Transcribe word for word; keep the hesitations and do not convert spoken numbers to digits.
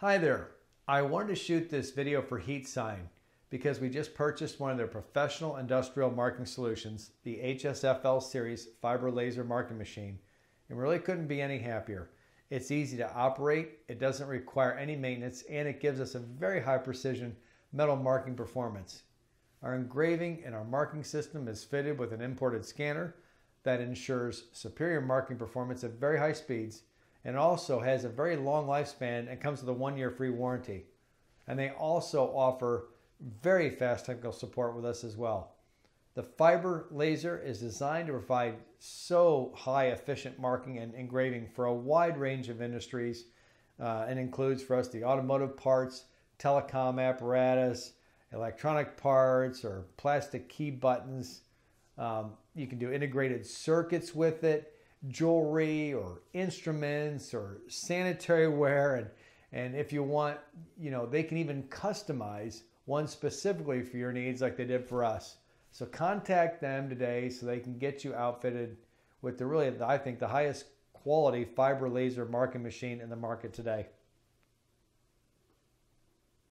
Hi there, I wanted to shoot this video for HeatSign because we just purchased one of their professional industrial marking solutions, the H S F L series fiber laser marking machine, and really couldn't be any happier. It's easy to operate, it doesn't require any maintenance, and it gives us a very high precision metal marking performance. Our engraving and our marking system is fitted with an imported scanner that ensures superior marking performance at very high speeds, and also has a very long lifespan and comes with a one-year free warranty. And they also offer very fast technical support with us as well. The fiber laser is designed to provide so high efficient marking and engraving for a wide range of industries uh, and includes for us the automotive parts, telecom apparatus, electronic parts, or plastic key buttons. Um, you can do integrated circuits with it, jewelry or instruments or sanitary ware, and and if you want, you know, they can even customize one specifically for your needs like they did for us. So contact them today so they can get you outfitted with the really I think the highest quality fiber laser marking machine in the market today.